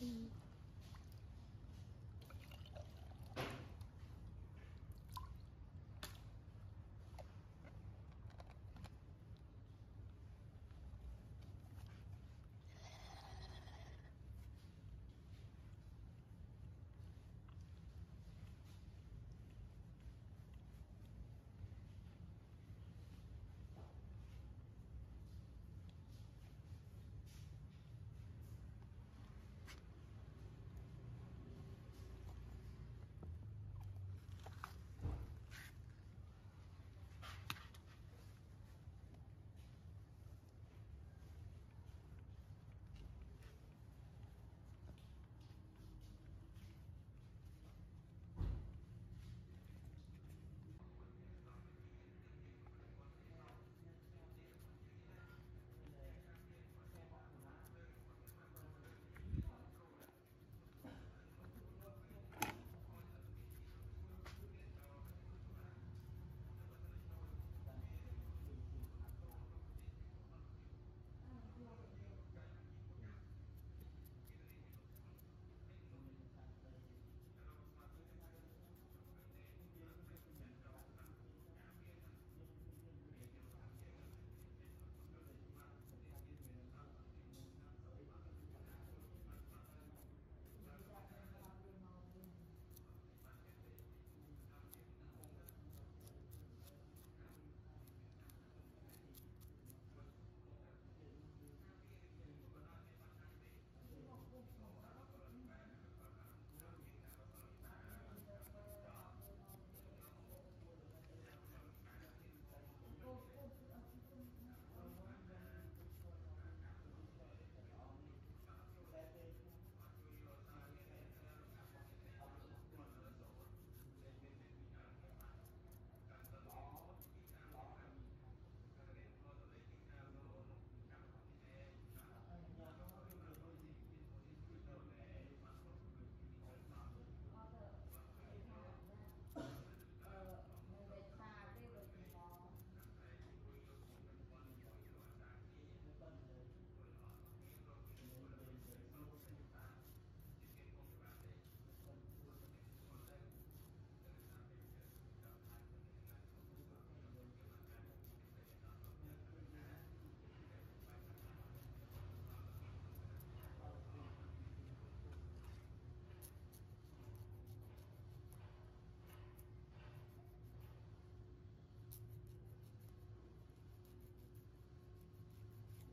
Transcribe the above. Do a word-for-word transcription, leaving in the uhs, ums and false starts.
Daddy.